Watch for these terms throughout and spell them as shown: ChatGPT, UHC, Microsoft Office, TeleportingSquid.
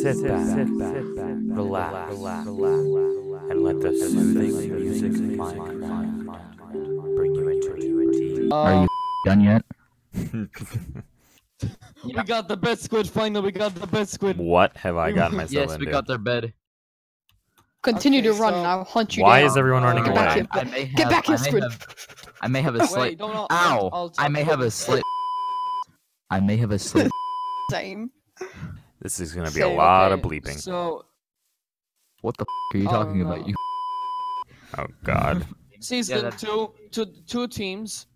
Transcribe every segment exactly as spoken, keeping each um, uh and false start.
Sit back, sit back, relax, relax, and let the soothing music of my mind bring you into a deep. Are you done yet? We got the bed squid, finally, we got the bed squid. What have I gotten myself yes, into? Yes, we got their bed. Continue okay, to run, so... and I'll hunt you Why down. Is everyone running Get away? Back I, I may have, Get back here, squid! I may have a slight- Wait, Ow! I'll, I'll I may have a slight- I may have a slight- Same. This is gonna be Same, a lot okay. of bleeping. So... What the f*** are you oh, talking no. about, you Oh god. Season yeah, two, two, two teams.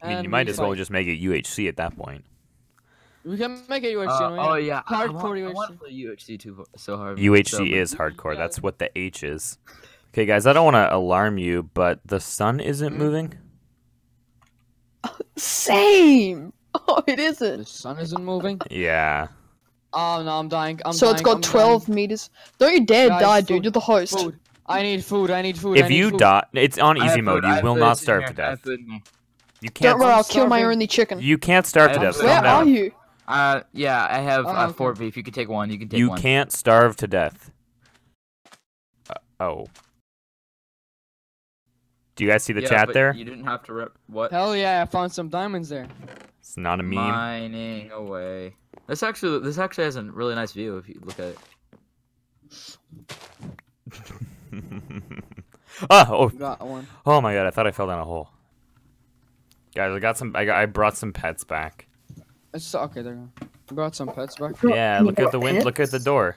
I mean, you might as fight. well just make it U H C at that point. We can make it U H C. Uh, right? Oh yeah, hardcore. I want the U H C too so hard. U H C so, is hardcore. Yeah. That's what the H is. Okay, guys, I don't want to alarm you, but the sun isn't moving. Same. Oh, it isn't. The sun isn't moving. Yeah. Oh no, I'm dying. I'm so dying. It's got I'm twelve dying. meters. Don't you dare guys, die, dude. Food. You're the host. Food. I need food. I need food. If I need you food. die, it's on easy mode. You will not starve to death. You can't. Don't worry, I'll kill my only chicken. You can't starve to death. Where are you? Uh, yeah, I have uh, four beef. You can take one. You can take you one. You can't starve to death. Uh, oh. Do you guys see the yeah, chat but there? You didn't have to rip. What? Hell yeah! I found some diamonds there. It's not a meme. Mining away. This actually, this actually has a really nice view if you look at it. ah, oh! Got one. Oh my god! I thought I fell down a hole. Guys, I got some. I got. I brought some pets back. It's okay. There, I brought some pets back. Yeah, look at the wind. Look at the door.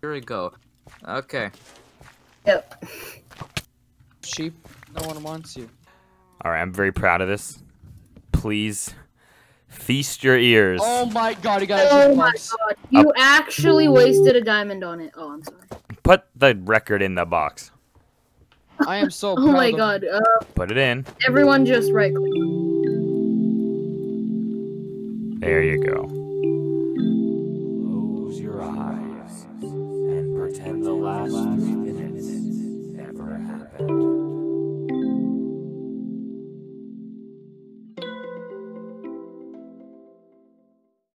Here we go. Okay. Yep. Sheep. No one wants you. All right, I'm very proud of this. Please feast your ears. Oh my god, you got. Oh my god, you a actually wasted a diamond on it. Oh, I'm sorry. Put the record in the box. I am so. Proud oh my of god. Uh, Put it in. Everyone, just right click. There you go. Close your eyes and pretend the last.